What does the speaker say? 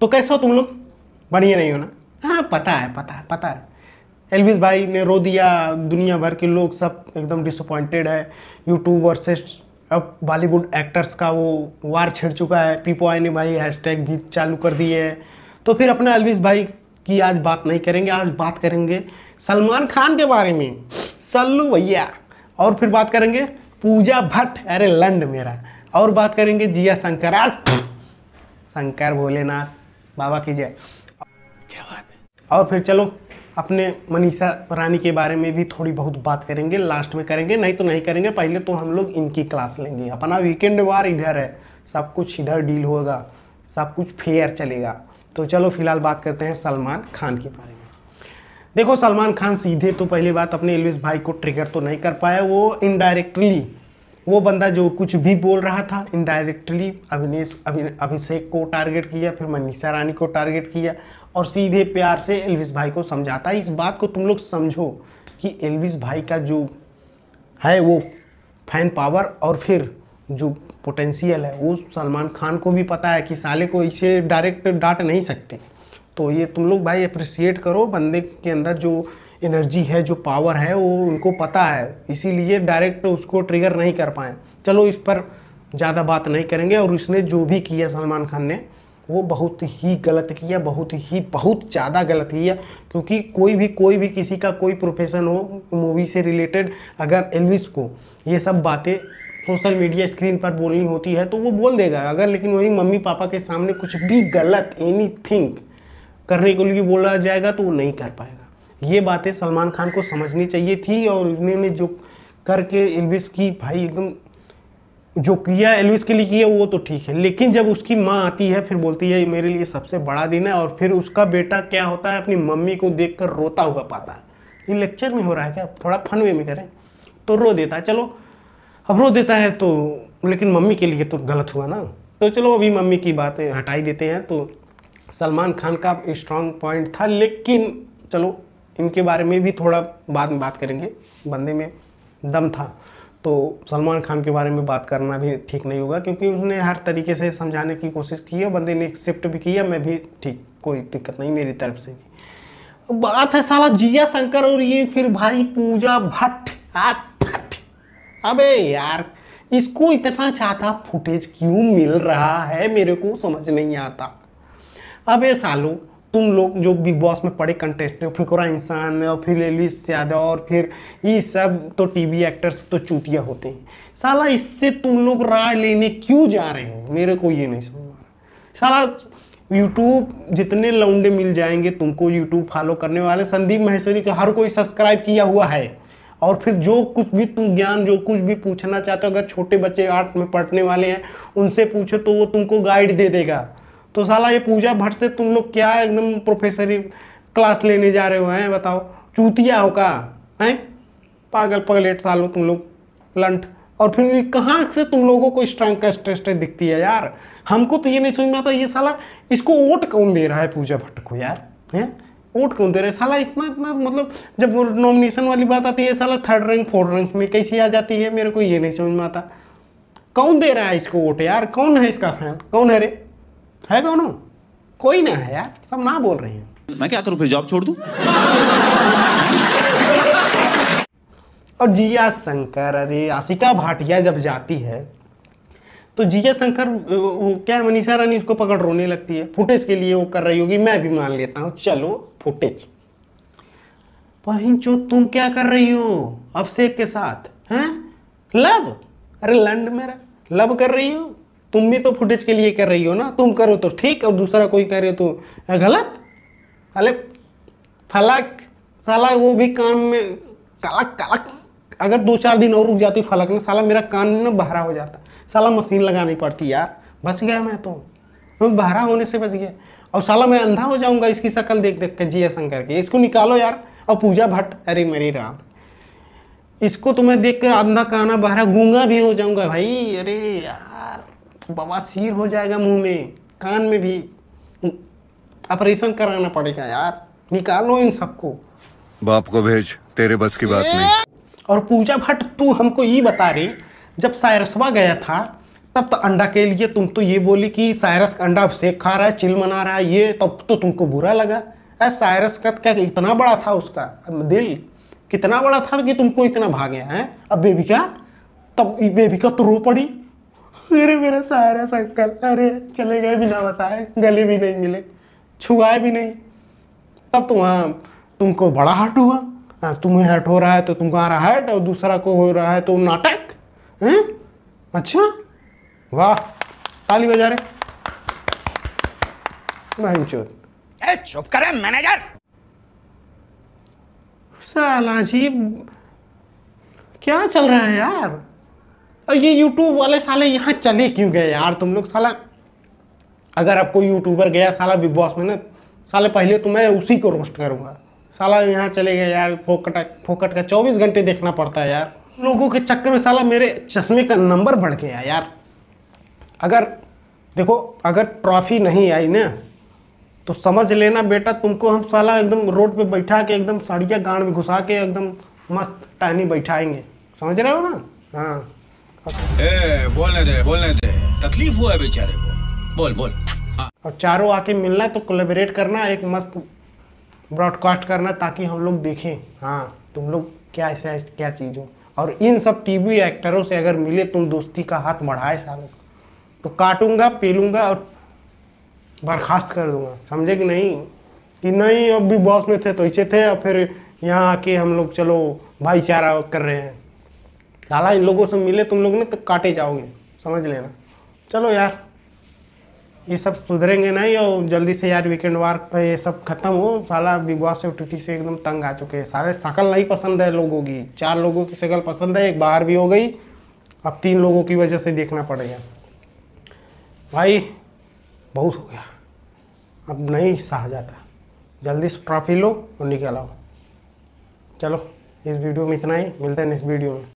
तो कैसे हो तुम लोग? बढ़िया नहीं हो ना? हाँ पता है पता है पता है। एल्विश भाई ने रो दिया, दुनिया भर के लोग सब एकदम डिसअपॉइंटेड है। यूट्यूब वर्सेस अब बॉलीवुड एक्टर्स का वो वार छिड़ चुका है। पीपॉय ने भाई हैशटैग भी चालू कर दिए है। तो फिर अपना एल्विश भाई की आज बात नहीं करेंगे, आज बात करेंगे सलमान खान के बारे में, सल्लू भैया। और फिर बात करेंगे पूजा भट्ट, अरे लंड मेरा। और बात करेंगे जिया शंकर, शंकर भोलेनाथ बाबा की जय, क्या बात है। और फिर चलो अपने मनीषा रानी के बारे में भी थोड़ी बहुत बात करेंगे, लास्ट में करेंगे, नहीं तो नहीं करेंगे। पहले तो हम लोग इनकी क्लास लेंगे, अपना वीकेंड वार इधर है, सब कुछ इधर डील होगा, सब कुछ फेयर चलेगा। तो चलो फिलहाल बात करते हैं सलमान खान के बारे में। देखो सलमान खान सीधे तो पहली बात अपने एल्विश भाई को ट्रिगर तो नहीं कर पाया, वो इनडायरेक्टली वो बंदा जो कुछ भी बोल रहा था इनडायरेक्टली अभिषेक को टारगेट किया, फिर मनीषा रानी को टारगेट किया और सीधे प्यार से एल्विश भाई को समझाता है। इस बात को तुम लोग समझो कि एल्विश भाई का जो है वो फैन पावर और फिर जो पोटेंशियल है वो सलमान खान को भी पता है कि साले को इसे डायरेक्ट डांट नहीं सकते। तो ये तुम लोग भाई अप्रिशिएट करो, बंदे के अंदर जो एनर्जी है जो पावर है वो उनको पता है, इसीलिए डायरेक्ट उसको ट्रिगर नहीं कर पाए। चलो इस पर ज़्यादा बात नहीं करेंगे। और उसने जो भी किया सलमान खान ने वो बहुत ही गलत किया, बहुत ज़्यादा गलत किया, क्योंकि कोई भी किसी का कोई प्रोफेशन हो मूवी से रिलेटेड, अगर एल्विश को ये सब बातें सोशल मीडिया स्क्रीन पर बोलनी होती है तो वो बोल देगा, अगर लेकिन वही मम्मी पापा के सामने कुछ भी गलत एनीथिंग करने के लिए बोला जाएगा तो वो नहीं कर पाएगा। ये बातें सलमान खान को समझनी चाहिए थी। और इन्होंने जो करके एल्विश की भाई एकदम जो किया एल्विश के लिए किया वो तो ठीक है, लेकिन जब उसकी माँ आती है फिर बोलती है मेरे लिए सबसे बड़ा दिन है, और फिर उसका बेटा क्या होता है अपनी मम्मी को देखकर रोता हुआ पाता है। ये लेक्चर में हो रहा है क्या? थोड़ा फन वे में करें तो रो देता है। चलो अब रो देता है तो, लेकिन मम्मी के लिए तो गलत हुआ ना। तो चलो अभी मम्मी की बातें हटाई देते हैं। तो सलमान खान का स्ट्रांग पॉइंट था, लेकिन चलो इनके बारे में भी थोड़ा बाद में बात करेंगे, बंदे में दम था। तो सलमान खान के बारे में बात करना भी ठीक नहीं होगा, क्योंकि उसने हर तरीके से समझाने की कोशिश की है, बंदे ने एक्सेप्ट भी किया, मैं भी ठीक, कोई दिक्कत नहीं मेरी तरफ से भी। बात है साला जिया शंकर और ये फिर भाई पूजा भट्ट, अबे यार इसको इतना ज़्यादा फुटेज क्यों मिल रहा है मेरे को समझ नहीं आता। अबे सालो तुम लोग जो बिग बॉस में पड़े कंटेस्टेंट फुकरा इंसान और फिर एल्विश यादव और फिर ये सब तो टीवी एक्टर्स तो चूतिया होते हैं, साला इससे तुम लोग राय लेने क्यों जा रहे हो मेरे को ये नहीं समझ आ रहा। साला यूट्यूब जितने लौंडे मिल जाएंगे तुमको, यूट्यूब फॉलो करने वाले संदीप महेश्वरी का हर कोई सब्सक्राइब किया हुआ है, और फिर जो कुछ भी तुम ज्ञान जो कुछ भी पूछना चाहते हो, अगर छोटे बच्चे 8 में पढ़ने वाले हैं उनसे पूछो तो वो तुमको गाइड दे देगा। तो साला ये पूजा भट्ट से तुम लोग क्या एकदम प्रोफेसरी क्लास लेने जा रहे हो, हैं बताओ? चूतिया हो का हैं, पागल पगलेट सालो तुम लोग, लंट। और फिर कहाँ से तुम लोगों को स्ट्रांग का स्ट्रेस्ट दिखती है यार? हमको तो ये नहीं समझ में आता ये साला इसको वोट कौन दे रहा है पूजा भट्ट को यार, हैं? वोट कौन दे रहा है साला? इतना मतलब जब नॉमिनेशन वाली बात आती है साला 3rd रैंक 4th रैंक में कैसी आ जाती है, मेरे को ये नहीं समझ में आता। कौन दे रहा है इसको वोट यार? कौन है इसका फैन? कौन है रे? है कौन? कोई ना है यार, सब ना बोल रहे हैं। मैं क्या करूं फिर, जॉब छोड़ दूं? और जिया शंकर, अरे आशिका भाटिया जब जाती है तो जिया शंकर वो क्या है, मनीषा रानी उसको पकड़ रोने लगती है, फुटेज के लिए वो कर रही होगी, मैं भी मान लेता हूँ, चलो फुटेज। बहन जो तुम क्या कर रही हो अभिषेक के साथ, हैं? लव, अरे लंड मेरा, लव कर रही हो तुम भी, तो फुटेज के लिए कर रही हो ना, तुम करो तो ठीक और दूसरा कोई करे तो गलत। अरे फलक साला वो भी कान में कलक कलक, अगर 2-4 दिन और रुक जाती फलक ना साला मेरा कान में बहरा हो जाता, साला मशीन लगानी पड़ती यार। बच गया मैं तो, मैं बहरा होने से बच गया, और साला मैं अंधा हो जाऊंगा इसकी शक्ल देख देख कर। जिया शंकर के इसको निकालो यार, और पूजा भट्ट, अरे मेरी राम, इसको तो मैं देख कर अंधा काना बहरा गूंगा भी हो जाऊंगा भाई, अरे यार बवासीर हो जाएगा मुंह में, कान में भी ऑपरेशन कराना पड़ेगा यार, निकालो इन सबको, बाप को भेज, तेरे बस की बात नहीं। और पूजा भट्ट तू हमको ये बता रही, जब सायरसवा गया था तब तो अंडा के लिए तुम तो ये बोली कि साइरस अंडा सेक खा रहा है, चिल मना रहा है ये, तब तो तुमको बुरा लगा। अरे साइरस का क्या इतना बड़ा था, उसका दिल कितना बड़ा था कि तुमको इतना भागे हैं। अब बेबिका, तब बेबिका तो रो पड़ी, अरे मेरा साइरस अंकल, अरे चले गए बिना बताए, गले भी नहीं मिले, छुआए भी नहीं। तब तो वहाँ तुमको बड़ा हर्ट हुआ। हाँ, तुम्हें हर्ट हो रहा है तो तुमको आ रहा है, और दूसरा को हो रहा है तो नाटक हैं। अच्छा, वाह, ताली बजा रहे। महमचोद, ए चुप करे मैनेजर। साला जी क्या चल रहा है यार, और ये यूट्यूब वाले साले यहाँ चले क्यों गए यार तुम लोग। साला अगर आपको यूट्यूबर गया साला बिग बॉस में ना, साले पहले तो मैं उसी को रोस्ट करूँगा। साला यहाँ चले गए यार, फोकट का 24 घंटे देखना पड़ता है यार लोगों के चक्कर में। साला मेरे चश्मे का नंबर बढ़ गया यार। अगर देखो, अगर ट्रॉफी नहीं आई ना तो समझ लेना बेटा तुमको हम साला एकदम रोड पे बैठा के, एकदम साड़िया गांड में घुसा के एकदम मस्त टहनी बैठाएंगे, समझ रहे हो ना। हाँ, ए बोलने दे, तकलीफ हुआ है बेचारे को, बोल। हाँ। और चारों आके मिलना तो कोलैबोरेट करना, एक मस्त ब्रॉडकास्ट करना ताकि हम लोग देखें हाँ तुम लोग क्या ऐसा क्या चीज़ हो। और इन सब टीवी एक्टरों से अगर मिले तुम दोस्ती का हाथ बढ़ाए सालों तो काटूंगा, पीलूंगा और बर्खास्त कर दूंगा, समझे कि नहीं। कि नहीं अब भी बॉस में थे तो ऐसे थे, और फिर यहाँ आके हम लोग चलो भाईचारा कर रहे हैं। साला इन लोगों से मिले तुम लोग ना तो काटे जाओगे, समझ लेना। चलो यार, ये सब सुधरेंगे नहीं, और जल्दी से यार वीकेंड वार पे ये सब खत्म हो। साला बिग बॉस OTT से एकदम तंग आ चुके हैं सारे। शकल नहीं पसंद है लोगों की, 4 लोगों की शकल पसंद है, एक बाहर भी हो गई, अब 3 लोगों की वजह से देखना पड़ेगा। भाई बहुत हो गया, अब नहीं सहा जाता, जल्दी से ट्रॉफी लो और निकल आओ। चलो इस वीडियो में इतना ही, मिलते हैं नेक्स्ट वीडियो में।